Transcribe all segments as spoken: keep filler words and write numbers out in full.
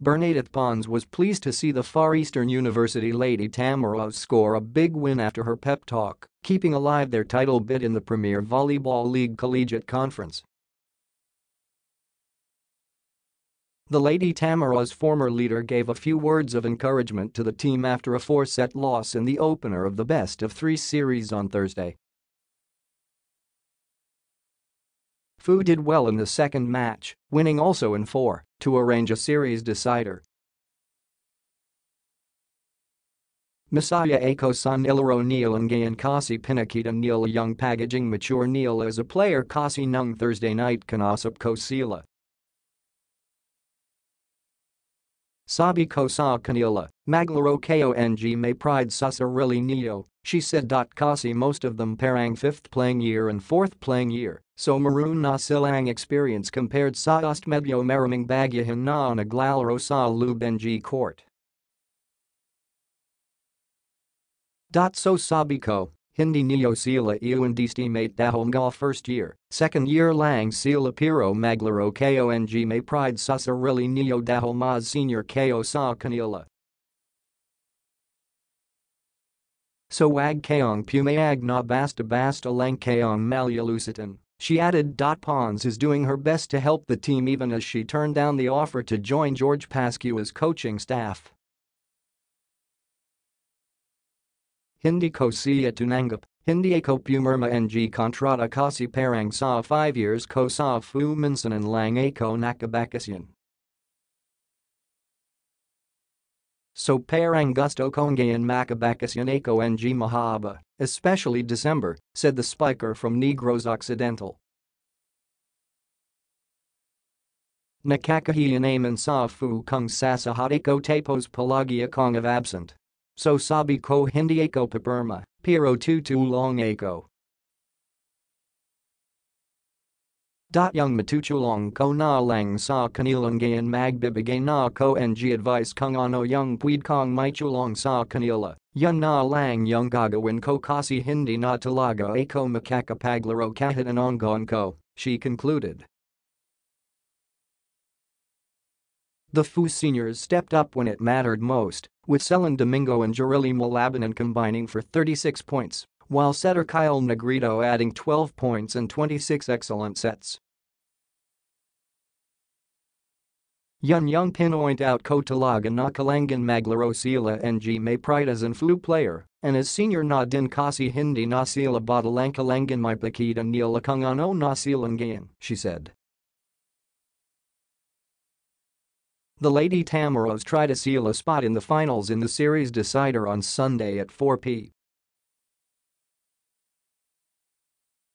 Bernadeth Pons was pleased to see the Far Eastern University Lady Tamaraws score a big win after her pep talk, keeping alive their title bid in the Premier Volleyball League Collegiate Conference. The Lady Tamaraws' former leader gave a few words of encouragement to the team after a four-set loss in the opener of the Best of Three series on Thursday. Fu did well in the second match, winning also in four to arrange a series decider. Masaya Akosan Ilaro Nialangayan Kasi Pinakita Nila Young Packaging Mature Neil as a player Kasi Nung Thursday night Kanasap Kosila. Sabi Kosa Kanila, Maglaro Kong May Pride Susarili Neo, she said. Kasi most of them parang fifth playing year and fourth playing year, so Maroon na silang experience compared sa Ost Medyo Maraming Bagyahan na Naglalaro sa Lube Ng Court. So Sabi ko, Hindi Neo Sila Iwan Destimate Dahonga first year, second year Lang Sila Piro Maglaro Kong May Pride Susarili Neo Dahomaz Senior Ko sa Kanila. So wag kayong pumayag na basta-basta lang kayong malyalusitan, she added. Pons is doing her best to help the team even as she turned down the offer to join George Pascua's coaching staff. Hindi ko siya tunanggap, hindi ako pumirma ng kontrata kasi parang sa five years ko sa fu minsan and lang ako nakabakasyon. So parang gusto kongayan makabakasyon ako ng mahaba, especially December, said the spiker from Negros Occidental. Nakakahiya naman sa fu kung sasahat ako tapos palagi akong of absent. So sabi ko hindi ako papirma, pero tutulong ako. Yung matutulong ko na lang sa kanila ngayon magbibigay na ko ng advice kung ano yung pwede kong maitulong sa kanila, yun na lang yung gagawin ko kasi hindi na talaga ako makakapaglaro kahit anong ko, she concluded. The F U seniors stepped up when it mattered most, with Celine Domingo and Jerrili Malabanan combining for thirty-six points, while setter Kyle Negrito adding twelve points and twenty-six excellent sets. Yun Yung pinoint out ko talaga na kalangan maglaro sila ng may pride as an F U player, and as senior na din kasi hindi na sila batalang kalangan may pakita nila kung ano na silang gain, she said. The Lady Tamaraws try to seal a spot in the finals in the series decider on Sunday at four p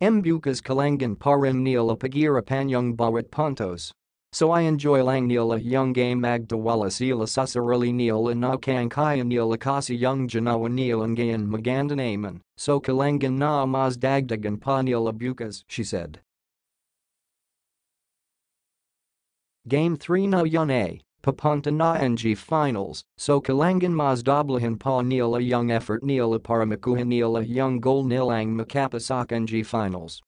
m Mbukas kalangan parin nila pagirapan yung bawat puntos. So I enjoy lang nila yung game agdawala sila susarili nila na kangkaya nila kasi yung janawa nila ngayon maganda naman, so kalangan na mas dagdagan pa nila bukas, she said. Game three na yun a papunta na ng finals, so kalangan mas doblahan pa nila yung effort nila para makuha nila yung goal nilang makapasak ng finals.